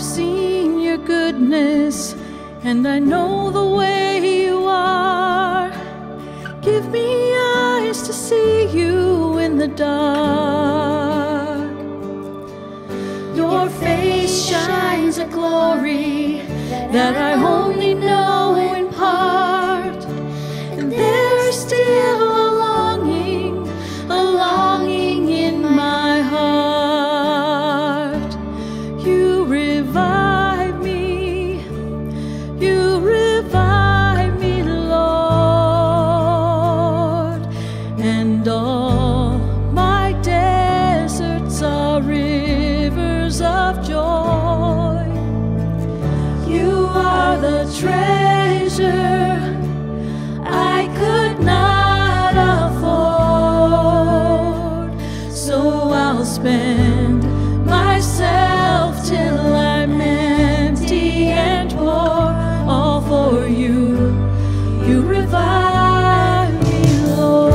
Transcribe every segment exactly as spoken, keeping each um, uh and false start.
I've seen your goodness, and I know the way you are. Give me eyes to see you in the dark. Your face shines a glory that I only know in part, and there's still a longing, a longing in my heart. You revive me, you revive me, Lord, and all my deserts are rivers of joy. You are the treasure I could not afford, so I'll spend myself till I'm empty and poor, all for you. You revive me, Lord.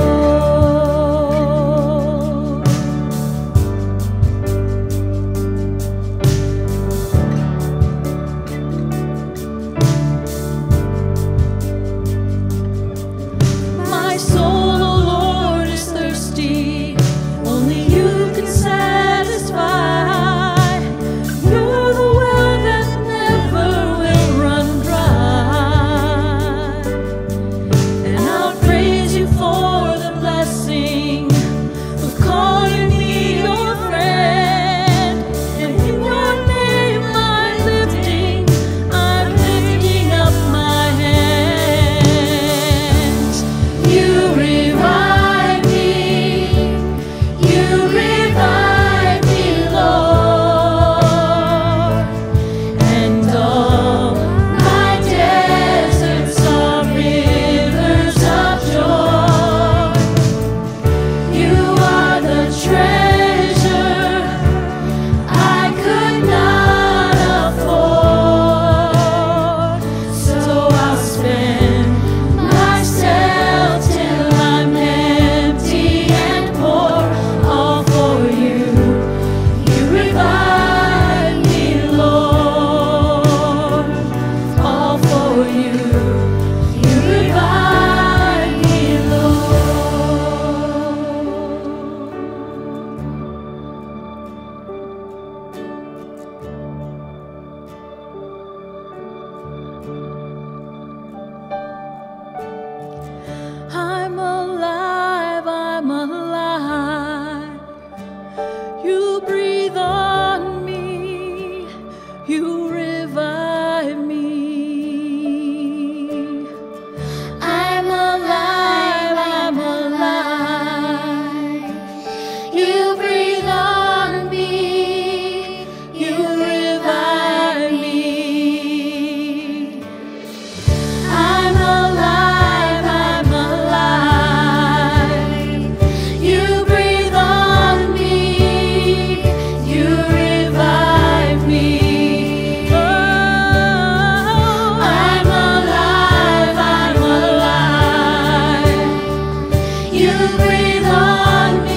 My soul, O Lord, is thirsty. Only you can satisfy. You're the well that never will run dry. And I'll praise you for the blessing of calling me your friend. And in your name I'm lifting, I'm lifting up my hands. You revive me, you revive me, Lord, and all my deserts are rivers of joy. You are the treasure I could not afford, so I'll spend myself till I'm empty and poor, all for you. You revive me, Lord, all for you. You revive me, Lord. I'm alive, I'm alive. You breathe on me, you revive me. I'm alive, I'm alive. You breathe on me, you revive me. I'm alive, I'm alive. You breathe on me, you revive me. Oh, I'm alive, I'm alive. You breathe on me.